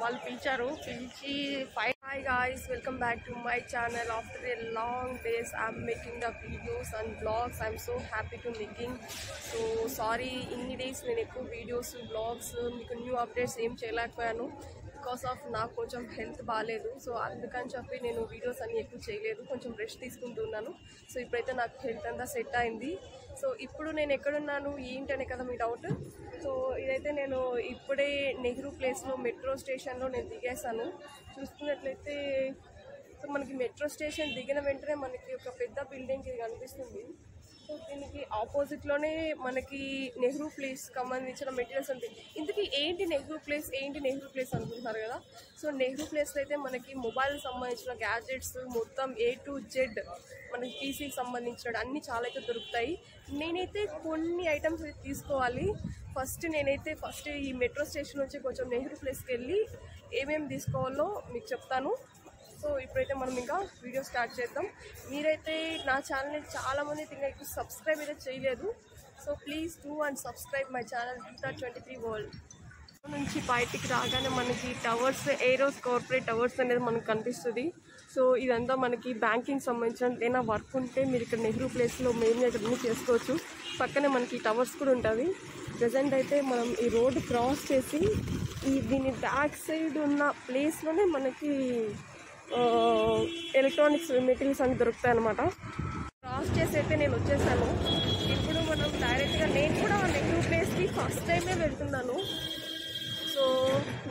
వాళ్ళు పిలిచారు పిలిచి hi guys welcome back to my channel after a long days I'm making the videos and blogs I'm so happy to making so sorry ఇన్ని days నేను ఎక్కువ videos blogs మీకు new updates ఏం చేయలేకపోయాను because of నాకు కొంచెం health బాగాలేదు so అందుకని చెప్పి నేను వీడియోస్ అన్నీ ఎక్కువ చేయలేదు కొంచెం రెస్ట్ తీసుకుంటున్నాను సో ఇప్పుడైతే నాకు హెల్త్ అంతా సెట్ అయింది సో ఇప్పుడు నేను ఎక్కడున్నాను ఏంటనే కదా మీ డౌట్ సో ఇదైతే నేను ఇప్పుడే నెహ్రూ ప్లేస్లో మెట్రో స్టేషన్లో నేను దిగేశాను చూసుకున్నట్లయితే సో మనకి మెట్రో స్టేషన్ దిగిన వెంటనే మనకి ఒక పెద్ద బిల్డింగ్ ఇది కనిపిస్తుంది సో దీనికి ఆపోజిట్లోనే మనకి నెహ్రూ ప్లేస్కి సంబంధించిన మెటీరియల్స్ ఉంటాయి ఇందుకు ఏంటి నెహ్రూ ప్లేస్ అనుకుంటున్నారు కదా సో నెహ్రూ ప్లేస్లో అయితే మనకి మొబైల్కి సంబంధించిన గ్యాడ్జెట్స్ మొత్తం A to Z మనకి పీసీకి సంబంధించిన అన్నీ చాలా అయితే దొరుకుతాయి నేనైతే కొన్ని ఐటమ్స్ అయితే తీసుకోవాలి ఫస్ట్ నేనైతే ఫస్ట్ ఈ మెట్రో స్టేషన్ నుంచి కొంచెం నెహ్రూ ప్లేస్కి వెళ్ళి ఏమేమి తీసుకోవాలో మీకు చెప్తాను సో ఇప్పుడైతే మనం ఇంకా వీడియో స్టార్ట్ చేద్దాం మీరైతే నా ఛానల్ని చాలామంది ఇంకా ఎక్కువ సబ్స్క్రైబ్ అయితే చేయలేదు so please do and subscribe my channel Gita 23 World నుంచి బయటికి రాగానే మనకి టవర్స్ ఏరోస్ కార్పొరేట్ టవర్స్ అనేది మనకు కనిపిస్తుంది సో ఇదంతా మనకి బ్యాంకింగ్ సంబంధించిన ఏదైనా వర్క్ ఉంటే మీరు ఇక్కడ నెహ్రూ ప్లేస్లో మెయిన్గా ఇక్కడ చేసుకోవచ్చు పక్కనే మనకి టవర్స్ కూడా ఉంటుంది ప్రజెంట్ అయితే మనం ఈ రోడ్ క్రాస్ చేసి ఈ దీని బ్యాక్ సైడ్ ఉన్న ప్లేస్లోనే మనకి ఎలక్ట్రానిక్స్ మెటీరియల్స్ అన్నీ దొరుకుతాయి అనమాట క్రాస్ చేసి అయితే నేను వచ్చేసాను ఇప్పుడు మనం డైరెక్ట్గా నేను కూడా నెహ్రూ ప్లేస్కి ఫస్ట్ టైమే వెళ్తున్నాను సో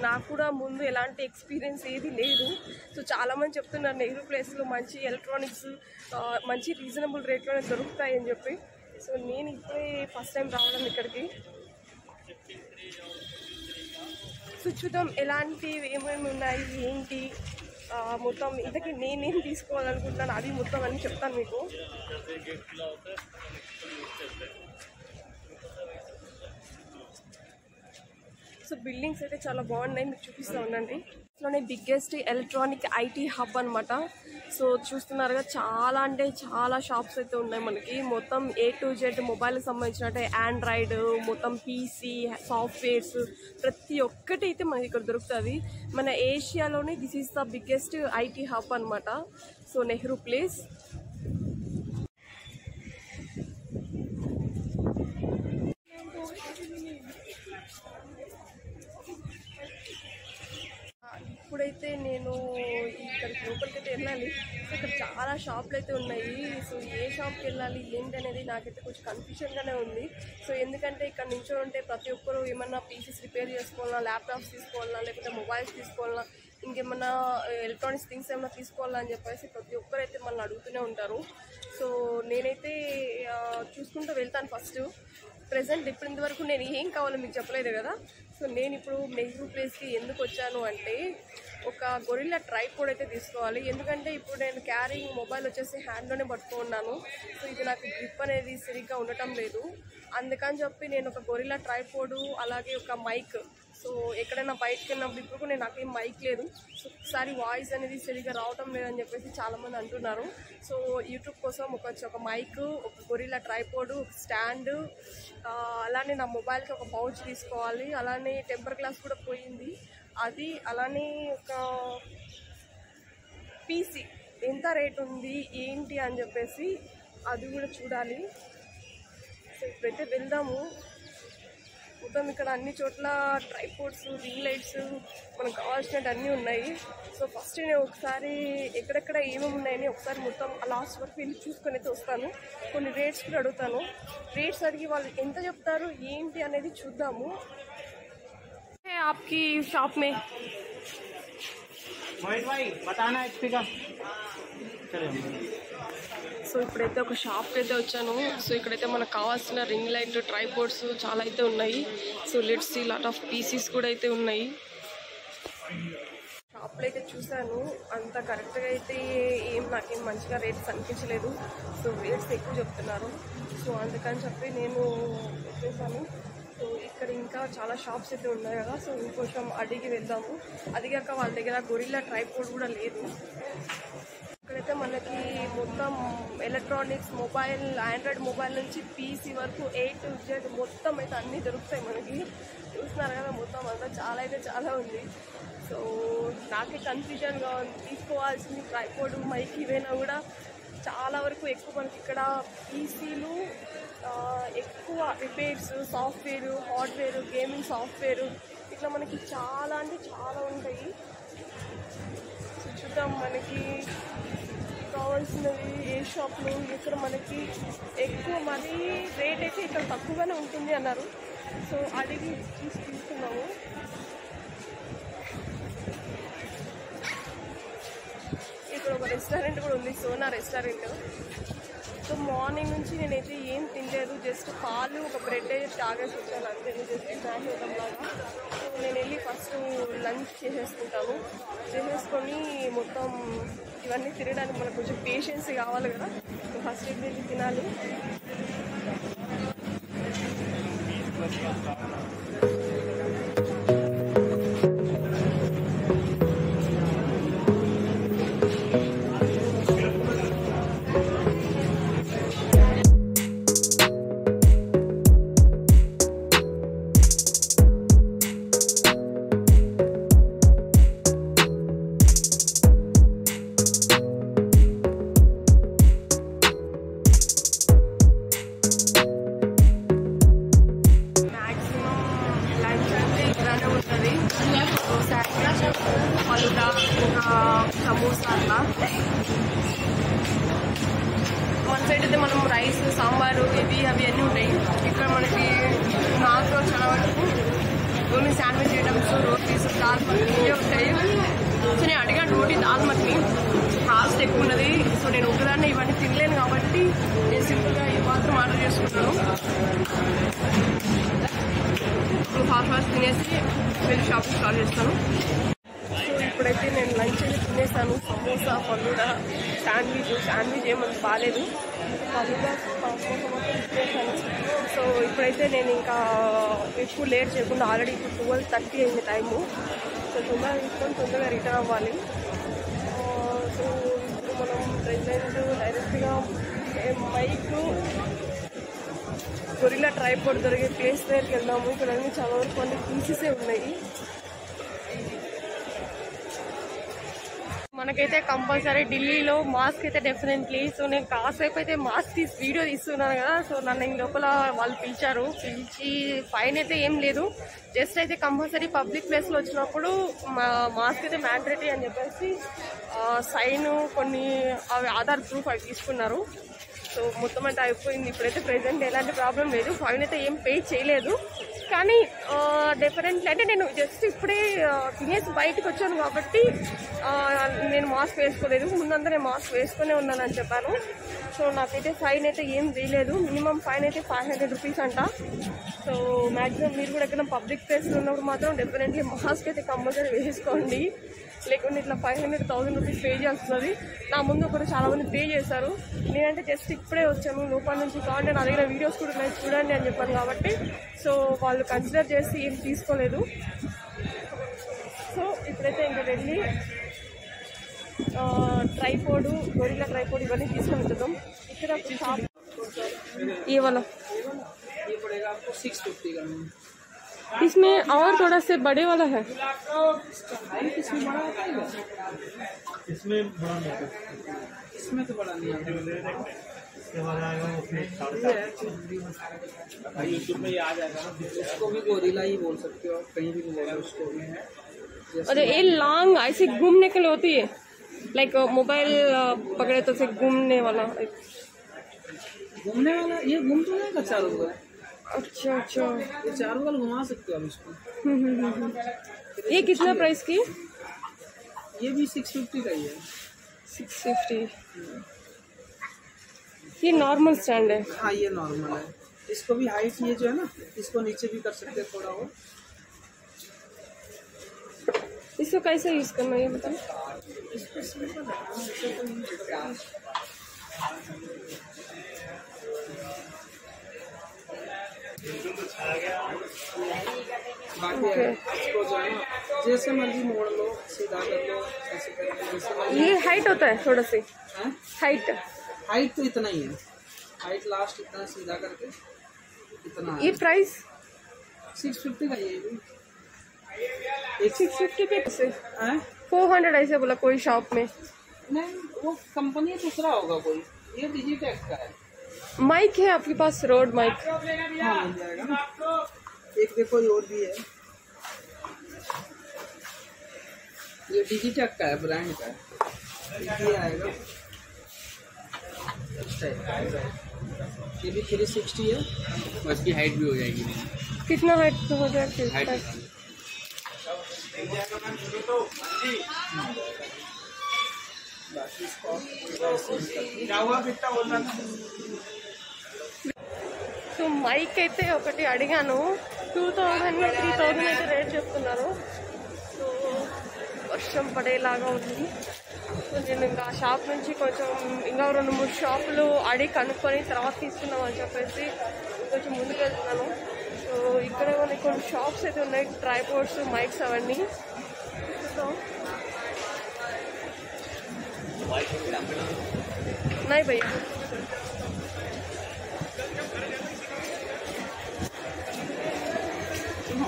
నాకు కూడా ముందు ఎలాంటి ఎక్స్పీరియన్స్ ఏది లేదు సో చాలామంది చెప్తున్నారు నెహ్రూ ప్లేస్లో మంచి ఎలక్ట్రానిక్స్ మంచి రీజనబుల్ రేట్లో దొరుకుతాయి అని చెప్పి సో నేను ఇప్పుడే ఫస్ట్ టైం రావడం ఇక్కడికి సో చూద్దాం ఎలాంటివి ఏమేమి ఉన్నాయి ఏంటి మొత్తం ఇంతకీ నేనేం తీసుకోవాలనుకుంటున్నాను అది మొత్తం అని చెప్తాను మీకు సో బిల్డింగ్స్ అయితే చాలా బాగున్నాయి మీకు చూపిస్తూ ఉండండి ఇంట్లోనే బిగ్గెస్ట్ ఎలక్ట్రానిక్ IT హబ్ అనమాట సో చూస్తున్నారుగా చాలా అంటే చాలా షాప్స్ అయితే ఉన్నాయి మనకి మొత్తం A to Z మొబైల్కి సంబంధించిన అంటే ఆండ్రాయిడ్ మొత్తం PC సాఫ్ట్వేర్స్ ప్రతి ఒక్కటి అయితే మనకి ఇక్కడ దొరుకుతుంది మన ఏషియాలోనే this is the biggest IT hub అనమాట సో నెహ్రూ ప్లేస్ ఇప్పుడైతే నేను ఇక్కడికి లోపలికైతే వెళ్ళాలి సో ఇక్కడ చాలా షాపులు అయితే ఉన్నాయి సో ఏ షాప్కి వెళ్ళాలి ఏంటనేది నాకైతే కొంచెం కన్ఫ్యూషన్గానే ఉంది సో ఎందుకంటే ఇక్కడ నుంచో ఉంటే ప్రతి ఒక్కరు ఏమన్నా పీసీస్ రిపేర్ చేసుకోవాలా ల్యాప్టాప్స్ తీసుకోవాలా లేకపోతే మొబైల్స్ తీసుకోవాలా ఇంకేమన్నా ఎలక్ట్రానిక్స్ థింగ్స్ ఏమైనా తీసుకోవాలా అని చెప్పేసి ప్రతి ఒక్కరైతే మనల్ని అడుగుతూనే ఉంటారు సో నేనైతే చూసుకుంటూ వెళ్తాను ఫస్ట్ ప్రజెంట్ ఇప్పుడు ఇంతవరకు నేను ఏం కావాలో మీకు చెప్పలేదు కదా సో నేను ఇప్పుడు నెహ్రూ ప్లేస్కి ఎందుకు వచ్చాను అంటే ఒక గొరిల్లా ట్రైపోడ్ అయితే తీసుకోవాలి ఎందుకంటే ఇప్పుడు నేను క్యారీయింగ్ మొబైల్ వచ్చేసి హ్యాండ్లోనే పట్టుకున్నాను సో ఇది నాకు గ్రిప్ అనేది సరిగ్గా ఉండటం లేదు అందుకని చెప్పి నేను ఒక గొరిల్లా ట్రైపోడు అలాగే ఒక మైక్ సో ఎక్కడైనా బయటకు వెళ్ళినప్పుడు ఇప్పుడు కూడా నేను నాకేం మైక్ లేదు సో ఒకసారి వాయిస్ అనేది సరిగ్గా రావటం లేదని చెప్పేసి చాలామంది అంటున్నారు సో యూట్యూబ్ కోసం ఒక మైక్ ఒక గొరిల్లా ట్రైపోడు ఒక స్టాండ్ అలానే నా మొబైల్కి ఒక పౌచ్ తీసుకోవాలి అలానే టెంపర్ గ్లాస్ కూడా పోయింది అది అలానే ఒక PC ఎంత రేట్ ఉంది ఏంటి అని చెప్పేసి అది కూడా చూడాలి సో ఇప్పుడైతే వెళ్దాము మొత్తం ఇక్కడ అన్ని చోట్ల ట్రైపోర్ట్స్ రింగ్ లైట్స్ మనకు కావాల్సినట్టు అన్నీ ఉన్నాయి సో ఫస్ట్ నేను ఒకసారి ఎక్కడెక్కడ ఏమేమి ఉన్నాయని ఒకసారి మొత్తం లాస్ట్ వరకు వెళ్ళి చూసుకొని అయితే వస్తాను కొన్ని రేట్స్ కూడా అడుగుతాను రేట్స్ అడిగి వాళ్ళు ఎంత చెప్తారు ఏంటి అనేది చూద్దాము आपकी शॉप में भाई बताना HP का సో ఇప్పుడైతే ఒక షాప్కి అయితే వచ్చాను సో ఇక్కడైతే మనకు కావాల్సిన రింగ్ లైట్ ట్రైపోర్ట్స్ చాలా అయితే ఉన్నాయి so let's see lot of PCs కూడా అయితే ఉన్నాయి షాప్లో అయితే చూశాను అంత కరెక్ట్గా అయితే నాకేం మంచిగా రేట్స్ అనిపించలేదు సో రేట్స్ ఎక్కువ చెప్తున్నారు సో అందుకని చెప్పి నేను వచ్చేసాను సో ఇక్కడ ఇక్కడ ఇంకా చాలా షాప్స్ అయితే ఉన్నాయి కదా, సో ఇంకోసం అడిగి వెళ్దాము. అదిగాక వాళ్ళ దగ్గర గొరిల్లా ట్రైపోడ్ కూడా లేదు. ఇక్కడైతే మనకి మొత్తం ఎలక్ట్రానిక్స్, మొబైల్, ఆండ్రాయిడ్ మొబైల్ నుంచి పీసీ వరకు A to Z మొత్తం అయితే అన్నీ దొరుకుతాయి మనకి. చూస్తున్నారు కదా మొత్తం అంతా చాలా అయితే చాలా ఉంది. సో నాకే కన్ఫ్యూజన్గా ఉంది, తీసుకోవాల్సింది ట్రైపోడ్, మైక్ ఇవైనా కూడా చాలా వరకు ఎక్కువ మనకి ఇక్కడ పీసీలు, ఎక్కువ repairs, software, hardware, gaming software, ఇట్లా మనకి చాలా అంటే చాలా ఉంటాయి. చూద్దాం మనకి కావాల్సినవి ఏ షాప్లో. ఇక్కడ మనకి ఎక్కువ మనీ రేట్ అయితే ఇక్కడ తక్కువగానే ఉంటుంది అన్నారు, సో అడిగి తీసుకున్నాము. ఇక్కడ ఒక రెస్టారెంట్ కూడా ఉంది, సోనా రెస్టారెంట్. సో మార్నింగ్ నుంచి నేనైతే ఏం తినలేదు, జస్ట్ పాలు ఒక బ్రెడ్ తాగేసి వచ్చాను అంతే, జస్ట్ స్నాక్ ఇవ్వడంలాగా. సో నేను వెళ్ళి ఫస్ట్ లంచ్ చేసేసుకుంటాను, చేసేసుకొని మొత్తం ఇవన్నీ తినడానికి మనకు కొంచెం పేషెన్స్ కావాలి కదా, ఫస్ట్ ఇది వెళ్ళి తినాలి. వన్ సైడ్ అయితే మనం రైస్, సాంబారు, ఇవి అవి అన్నీ ఉంటాయి. ఇక్కడ మనకి నాతో చాలా వరకు ఓన్లీ శాండ్విచ్ ఐటమ్స్, రోటీస్, దాల్ మట్ని ఇవే ఉంటాయి. సో నేను అడిగాను రోటీ దాల్ మట్ని, కాస్ట్ ఎక్కువ ఉన్నది. సో నేను ఒకదాన్ని ఇవన్నీ తినలేను కాబట్టి నేను సింపుల్గా ఇవి మాత్రం ఆర్డర్ చేసుకుంటాను. ఇప్పుడు ఫాస్ట్ తినేసి వెళ్ళి షాపింగ్ స్టార్ట్ చేస్తాను. ఇప్పుడైతే నేను లంచ్ అయితే తినేసాను. సమోసా, ఫలూడా, శాండ్విచ్ ఏమన్నా బాగాలేదు, ఫలూడా, సమోసా మొత్తం తినేసాను. సో ఇప్పుడైతే నేను ఇంకా ఎక్కువ లేట్ చేయకుండా, ఆల్రెడీ ఇప్పుడు 12:30 అయింది టైము. సో తొందరగా రిటర్న్ అవ్వాలి. సో ఇప్పుడు మనం ప్రెసెంట్ డైరెక్ట్గా మైక్, గొరిల్లా ట్రైపోడ్ దొరికే ప్లేస్ దగ్గరికి వెళ్దాము. ఇక్కడ అన్నీ చాలా వరకు అన్ని పీసెసే ఉన్నాయి. మనకైతే కంపల్సరీ ఢిల్లీలో మాస్క్ అయితే డెఫినెట్లీ. సో నేను కాసేపు అయితే మాస్క్ తీసి వీడియో తీస్తున్నాను కదా, సో నన్ను ఇంక లోపల వాళ్ళు పిలిచారు. పిలిచి ఫైన్ అయితే ఏం లేదు, జస్ట్ అయితే కంపల్సరీ పబ్లిక్ ప్లేస్లో వచ్చినప్పుడు మాస్క్ అయితే మ్యాండేటరీ అని చెప్పేసి సైన్ కొన్ని అవి ఆధార్ ప్రూఫ్ అవి తీసుకున్నారు. సో మొత్తం అంటే అయిపోయింది. ఇప్పుడైతే ప్రెసెంట్ ఎలాంటి ప్రాబ్లం లేదు, ఫైన్ అయితే ఏం పే చేయలేదు. కానీ డిఫరెంట్ అంటే నేను జస్ట్ ఇప్పుడే తినేసి బయటకు వచ్చాను కాబట్టి నేను మాస్క్ వేసుకోలేదు. ముందంతా నేను మాస్క్ వేసుకునే ఉన్నానని చెప్పాను. సో నాకైతే ఫైన్ అయితే ఏం వేయలేదు. మినిమం ఫైన్ అయితే 500 రూపీస్ అంట. సో మ్యాక్సిమం మీరు కూడా ఎక్కడ పబ్లిక్ ప్లేస్లో ఉన్నప్పుడు మాత్రం డెఫినెట్లీ మాస్క్ అయితే కంపల్సరీ వేసుకోండి, లేకుంటే ఇట్లా 500-1000 రూపీస్ పే చేస్తుంది. నా ముందు కూడా చాలామంది పే చేశారు. నేనంటే జస్ట్ ఇప్పుడే వచ్చాను లోపల నుంచి, కాబట్టి నా దగ్గర వీడియోస్ కూడా నేను చూడండి అని చెప్పాను కాబట్టి, సో వాళ్ళు కన్సిడర్ చేసి ఏం తీసుకోలేదు. సో ఇప్పుడైతే ఇంకా వెళ్ళి ట్రైపోడ్, గొరిల్లా ట్రైపోడ్ ఇవన్నీ తీసుకొని వచ్చాం. ఇక్కడ ఇవాళ इसमें और थोड़ा से बड़े वाला है, इसमें बड़ा नहीं है, इसमें तो बड़ा नहीं है, यूट्यूब में ये आ जाएगा, इसको भी गोरिल्ला ही बोल सकते हो, कहीं भी बोल रहे उसको भी। और ये लॉन्ग ऐसे घूमने के लिए होती है, लाइक मोबाइल पकड़े तो से घूमने वाला ये घूम तो नहीं चारों तरफ। अच्छा, ये चारों गल घुमा सकते हो आप इसको। ये कितना प्राइस की? ये भी 650 का ही है। 650 ये नॉर्मल स्टैंड है। हाँ ये नॉर्मल है, इसको भी हाइट ये जो है ना, इसको नीचे भी कर सकते हैं थोड़ा। हो इसको कैसे यूज करना ये बताओ। जैसे मर्जी मोड़ लो, सीधा कर लो, ऐसे कर। ये हाइट होता है थोड़ा से, हाइट हाइट तो इतना ही है, हाइट लास्ट इतना सीधा करके इतना। ये प्राइस 650 का, ये भी 650 के से 400 ऐसे बोला कोई शॉप में। नहीं, वो कंपनी दूसरा होगा कोई, ये डिजिटेक का है। माइक है आपके पास? रोड माइक मिल जाएगा ना। एक देखो ये और भी है, ये डिजिटेक का है, ब्रांड का है। ये आएगा, ये भी 360 है, उसकी हाइट भी हो जाएगी। कितना हाइट तो हो जाएगा? సో మైక్ అయితే ఒకటి అడిగాను 2000 3000 అయితే రేట్ చెప్తున్నారు. సో వర్షం పడేలాగా ఉంది. సో నేను ఇంకా షాప్ నుంచి కొంచెం ఇంకా 2-3 షాపులు అడిగి కనుక్కొని తర్వాత తీసుకున్నామని చెప్పేసి కొంచెం ముందుకు వెళ్తున్నాను. సో ఇక్కడ మనకి కొన్ని షాప్స్ అయితే ఉన్నాయి, ట్రైపోడ్స్, మైక్స్ అవన్నీ. సో नहीं भैया,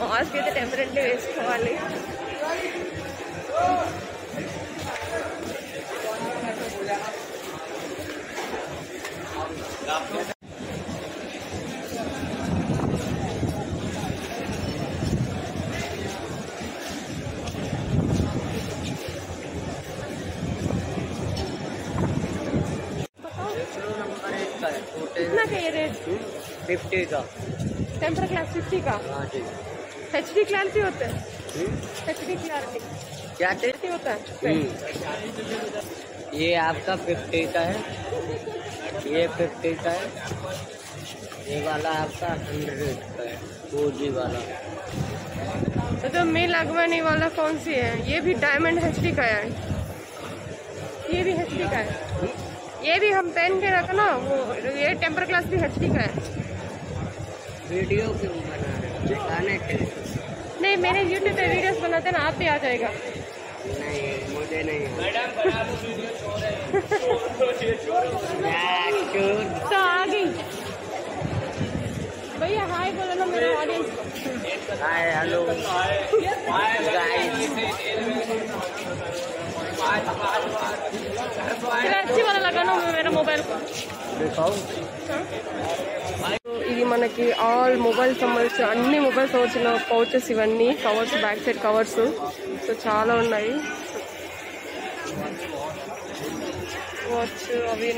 मास्क అయితే టెంపరేట్లీ వేసుకోవాలి. का टेम्पर क्लास 50 का HD क्लैरिटी होता है, HD क्लैरिटी क्या क्लैरिटी होता है? ये आपका 50 का है, ये 50 का है, ये वाला आपका 100 का है, 4G वाला। तो मैं लगवाने वाला कौन सी है? ये भी डायमंड HD का है, ये भी HD का है, ये भी हम पहन के रखना वो। ये टेम्पर क्लास भी HD का है। वीडियो क्यों बना रहे खाने के? नहीं, मैंने YouTube पे वीडियोस बनाते ना, आप भी आ जाएगा। नहीं, मुझे नहीं मैडम बना दो वीडियो, छोड़ तो आ गई भैया। हाय बोलो ना मेरे audience. Hi, hello, hi guys. अच्छी वाला लगाना मेरे मोबाइल को दिखाओ। ఇది మనకి ఆల్ మొబైల్ సంబంధించి అన్ని మొబైల్స్ వచ్చిన పౌచెస్, ఇవన్నీ covers, back side covers. So చాలా ఉన్నాయి, వాచ్ అవి.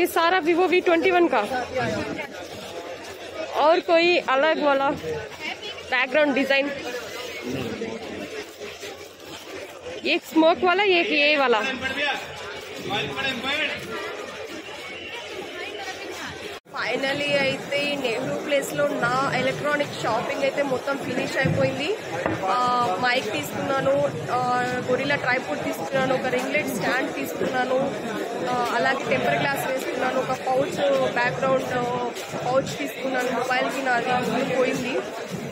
ये सारा Vivo V21 का और कोई अलग वाला बैकग्राउंड डिजाइन, एक स्मोक वाला, एक ये वाला। फाइनली అయితే నెహ్రూ ప్లేస్ లో నా ఎలక్ట్రానిక్ షాపింగ్ అయితే మొత్తం ఫినిష్ అయిపోయింది. మైక్ తీసుకున్నాను, గొరిల్లా ట్రైపోడ్ తీసుకున్నాను, ఒక రింగ్లెట్ స్టాండ్ తీసుకున్నాను, అలాగే టెంపర్ గ్లాస్ వేసుకున్నాను, ఒక పౌచ్, బ్యాక్గ్రౌండ్ పౌచ్ తీసుకున్నాను. మొబైల్కి నాది పోయింది.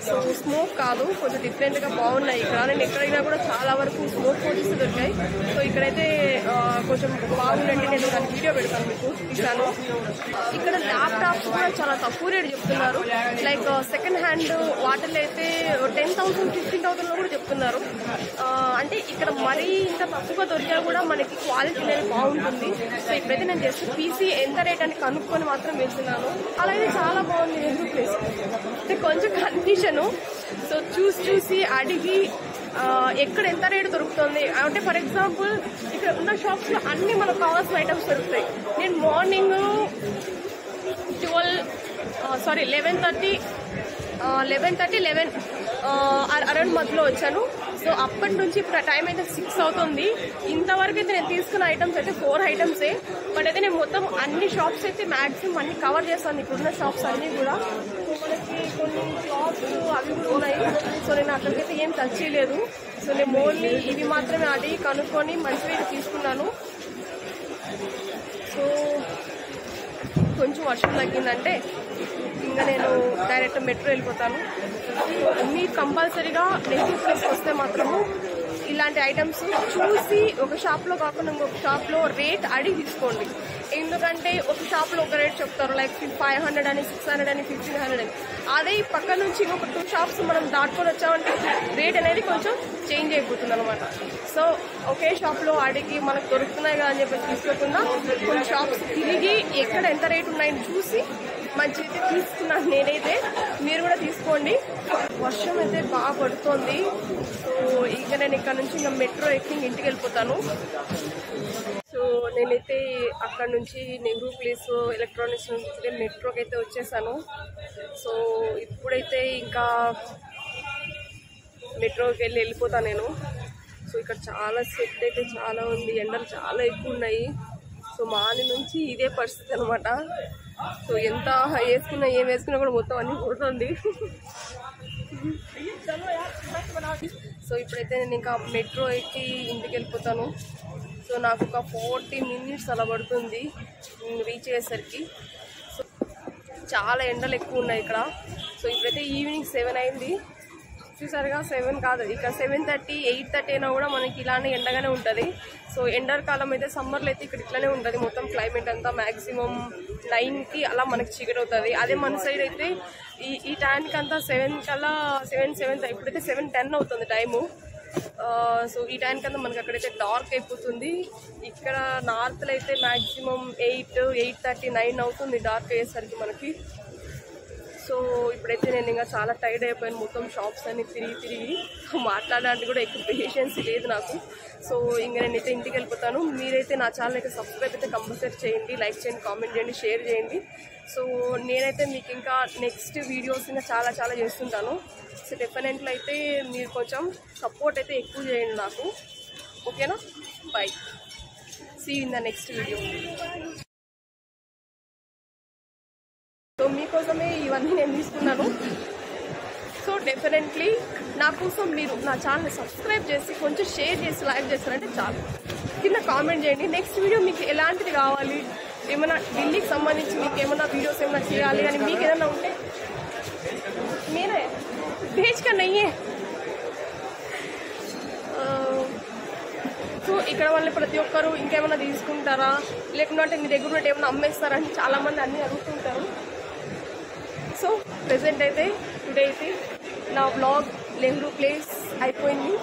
సో స్మోక్ కాదు, కొంచెం డిఫరెంట్గా బాగున్నాయి. ఇక్కడ నేను ఎక్కడైనా కూడా చాలా వరకు స్మోక్ ఫోటోస్ దొరికాయి. సో ఇక్కడైతే కొంచెం బాగుందండి. నేను దానికి వీడియో పెడతాను, మీకు ఇస్తాను. ఇక్కడ ల్యాప్టాప్స్ కూడా చాలా తక్కువ రేట్ చెప్తున్నారు. లైక్ సెకండ్ హ్యాండ్ వాటిలో అయితే 10,000 15,000 కూడా చెప్తున్నారు. అంటే ఇక్కడ మరీ ఇంత తక్కువగా దొరికినా కూడా మనకి క్వాలిటీ అనేది బాగుంటుంది. సో ఇప్పుడైతే నేను జస్ట్ పీసీ ఎంత రేట్ అని కనుక్కొని మాత్రం వెళ్తున్నాను. అలాగే చాలా బాగుంది నెహ్రూ ప్లేస్. కొంచెం కన్ఫ్యూజన్. సో చూసి అడిగి ఎక్కడ ఎంత రేటు దొరుకుతుంది అంటే, ఫర్ ఎగ్జాంపుల్ ఇక్కడ ఉన్న షాప్స్ లో అన్ని మనకు కావాల్సిన ఐటమ్స్ దొరుకుతాయి. నేను మార్నింగ్ 11:30 11 అరౌండ్ మధ్యలో వచ్చాను. సో అప్పటి నుంచి ఇప్పుడు టైం అయితే 6 అవుతుంది. ఇంతవరకు అయితే నేను తీసుకున్న ఐటమ్స్ అయితే 4 ఐటమ్సే. బట్ అయితే నేను మొత్తం అన్ని షాప్స్ అయితే మ్యాక్సిమం అన్ని కవర్ చేస్తాను, ఇప్పుడున్న షాప్స్ అన్నీ కూడా. సో మనకి కొన్ని షాప్స్ అవి కూడా ఉన్నాయి. సో నేను అక్కడికైతే ఏం టచ్ చేయలేదు. సో నేను ఓన్లీ ఇవి మాత్రమే అడిగి కనుక్కొని మంచివి తీసుకున్నాను. సో కొంచెం వర్షం తగ్గిందంటే ఇంకా నేను డైరెక్ట్ మెట్రో వెళ్ళిపోతాను. మీరు కంపల్సరీగా నెహ్రూ ప్లేస్ వస్తే మాత్రము ఇలాంటి ఐటమ్స్ చూసి ఒక షాప్లో కాకుండా ఇంకొక షాప్లో రేట్ అడిగి తీసుకోండి. ఎందుకంటే ఒక షాప్లో ఒక రేట్ చెప్తారు, లైక్ 500 అని, 600 అని, 1500 అని. అదే పక్క నుంచి ఇంకొక 2 షాప్స్ మనం దాటుకొని వచ్చామంటే రేట్ అనేది కొంచెం చేంజ్ అయిపోతుంది అనమాట. సో ఒకే షాప్లో అడిగి మనకు దొరుకుతున్నాయి కదా అని చెప్పి తీసుకోకుండా కొన్ని షాప్స్ తిరిగి ఎక్కడ ఎంత రేట్ ఉన్నాయని చూసి మంచి తీసుకున్నాను నేనైతే. మీరు కూడా తీసుకోండి. వర్షం అయితే బాగా పడుతోంది. సో ఇక నేను ఇక్కడ నుంచి ఇంకా మెట్రో ఎక్కి ఇంటికి వెళ్ళిపోతాను. సో నేనైతే అక్కడ నుంచి నెహ్రూ ప్లేస్ ఎలక్ట్రానిక్స్ నుంచి మెట్రోకి అయితే వచ్చేసాను. సో ఇప్పుడైతే ఇంకా మెట్రోకి వెళ్ళిపోతాను నేను. సో ఇక్కడ చాలా సెట్ అయితే చాలా ఉంది, ఎండలు చాలా ఎక్కువ ఉన్నాయి. సో మార్నింగ్ నుంచి ఇదే పరిస్థితి అనమాట. సో ఎంత వేసుకున్నా ఏం వేసుకున్నా కూడా మొత్తం అన్నీ పోతుంది. సో ఇప్పుడైతే నేను ఇంకా మెట్రో ఎక్కి ఇంటికి వెళ్ళిపోతాను. సో నాకు ఒక 40 minutes అలా పడుతుంది రీచ్ అయ్యేసరికి. సో చాలా ఎండలు ఎక్కువ ఉన్నాయి ఇక్కడ. సో ఇప్పుడైతే ఈవినింగ్ 7 అయింది. చూసారుగా 7 కాదు, ఇక్కడ 7:30, 8:30 అయినా కూడా మనకి ఇలానే ఎండగానే ఉంటుంది. సో ఎండాకాలం అయితే సమ్మర్లో అయితే ఇక్కడ ఇట్లానే ఉంటుంది మొత్తం క్లైమేట్ అంతా. మ్యాక్సిమం 9కి అలా మనకి చీకటి అవుతుంది. అదే మన సైడ్ అయితే ఈ టైంకి అంతా 7 కల్లా 7 ఇప్పుడైతే 7:10 అవుతుంది టైము. సో ఈ టైంకి అంతా మనకి అక్కడైతే డార్క్ అయిపోతుంది. ఇక్కడ నార్త్లో అయితే మ్యాక్సిమం 8, 8:30, 9 అవుతుంది డార్క్ అయ్యేసరికి మనకి. సో ఇప్పుడైతే నేను ఇంకా చాలా టైర్డ్ అయిపోయాను. మొత్తం షాప్స్ అన్ని తిరిగి మాట్లాడడానికి కూడా ఎక్కువ పేషెన్స్ లేదు నాకు. సో ఇంకా నేనైతే ఇంటికి వెళ్ళిపోతాను. మీరైతే నా ఛానల్ అయితే సబ్స్క్రైబ్ అయితే కంపల్సరీ చేయండి, లైక్ చేయండి, కామెంట్ చేయండి, షేర్ చేయండి. సో నేనైతే మీకు ఇంకా నెక్స్ట్ వీడియోస్ ఇంకా చాలా చేస్తుంటాను. సో డెఫినెట్లీ అయితే మీరు కొంచెం సపోర్ట్ అయితే ఎక్కువ చేయండి నాకు. ఓకేనా? Bye, see you in the next video. So మీకోసమే ఇవన్నీ నేను తీసుకున్నాను. సో డెఫినెట్లీ నా కోసం మీరు నా ఛానల్ సబ్స్క్రైబ్ చేసి కొంచెం షేర్ చేసి లైక్ చేస్తారంటే చాలు. కింద కామెంట్ చేయండి నెక్స్ట్ వీడియో మీకు ఎలాంటిది కావాలి, ఏమైనా ఢిల్లీకి సంబంధించి మీకు ఏమైనా వీడియోస్ ఏమైనా చేయాలి అని మీకు ఏదైనా ఉంటే మీరే భేజ్గా నయ్యే. సో ఇక్కడ వాళ్ళు ప్రతి ఒక్కరు ఇంకేమైనా తీసుకుంటారా లేకుంటే మీ దగ్గర ఉన్నట్టు ఏమైనా అమ్మేస్తారని చాలామంది అన్నీ అడుగుతుంటారు. సో ప్రెజెంట్ అయితే టుడే అయితే నా బ్లాగ్ నెహ్రూ ప్లేస్ అయిపోయింది.